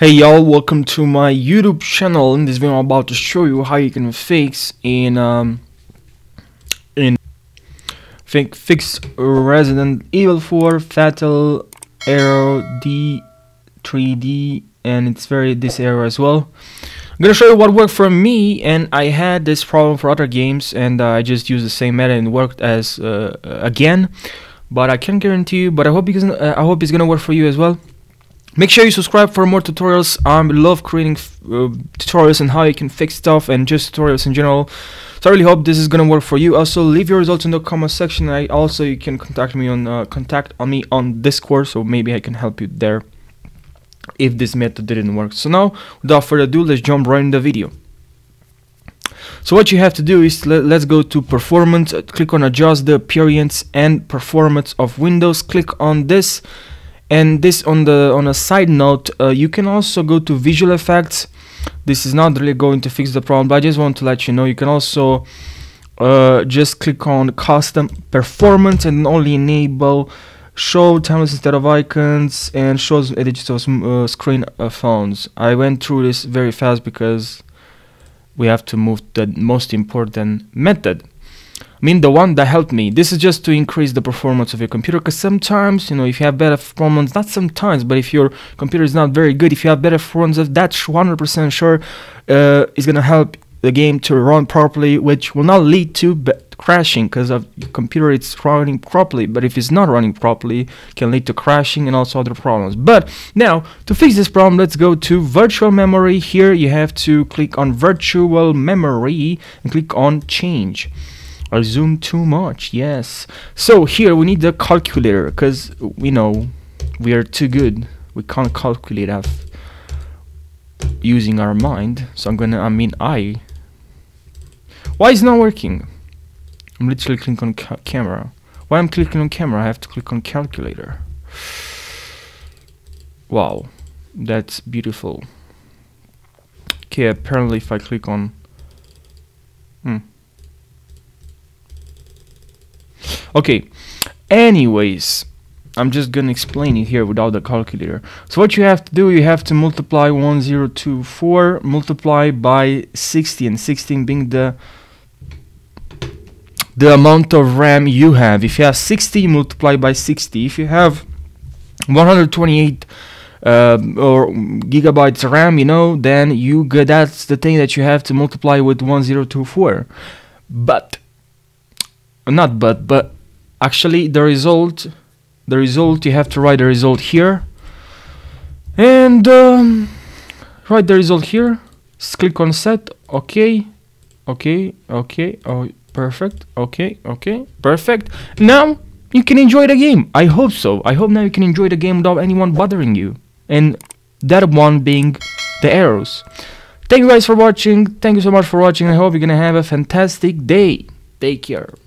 Hey y'all, welcome to my YouTube channel. In this video I'm about to show you how you can fix fix Resident Evil 4 fatal error D3D, and it's this error as well. I'm gonna show you what worked for me, and I had this problem for other games, and I just used the same method and worked as again, but I can't guarantee you, but I hope it's gonna work for you as well. Make sure you subscribe for more tutorials. I love creating tutorials on how you can fix stuff and just tutorials in general. So I really hope this is gonna work for you. Also, leave your results in the comment section. You can contact me on Discord, so maybe I can help you there if this method didn't work. So now, without further ado, let's jump right in the video. So what you have to do is let's go to performance, click on adjust the appearance and performance of Windows, click on this. And this, on a side note, you can also go to visual effects. This is not really going to fix the problem, but I just want to let you know you can also just click on custom performance and only enable show timelines instead of icons and shows a digital screen phones. I went through this very fast because we have to move the most important method. I mean, the one that helped me. This is just to increase the performance of your computer, because sometimes, you know, if you have better performance, not sometimes, but if your computer is not very good, if you have better performance, that's 100% sure is going to help the game to run properly, which will not lead to crashing, because of your computer it's running properly, but if it's not running properly, it can lead to crashing and also other problems. But now, to fix this problem, let's go to virtual memory. Here you have to click on virtual memory and click on change. I zoomed too much, yes. So here we need the calculator, because you know we are too good. We can't calculate using our mind. So why is it not working? I'm literally clicking on camera. Why I'm clicking on camera? I have to click on calculator. Wow, that's beautiful. Okay, apparently if I click on Okay, anyways, I'm just gonna explain it here without the calculator. So what you have to do, you have to multiply 1024, multiply by 60, and 16 being the amount of RAM you have. If you have 60, multiply by 60. If you have 128 or gigabytes RAM, you know, then you get, that's the thing that you have to multiply with 1024. But actually the result, you have to write the result here, and write the result here, click on set, okay, oh perfect, okay, perfect. Now you can enjoy the game. I hope so. I hope now you can enjoy the game without anyone bothering you, and that one being the arrows. Thank you guys for watching. Thank you so much for watching. I hope you're gonna have a fantastic day. Take care.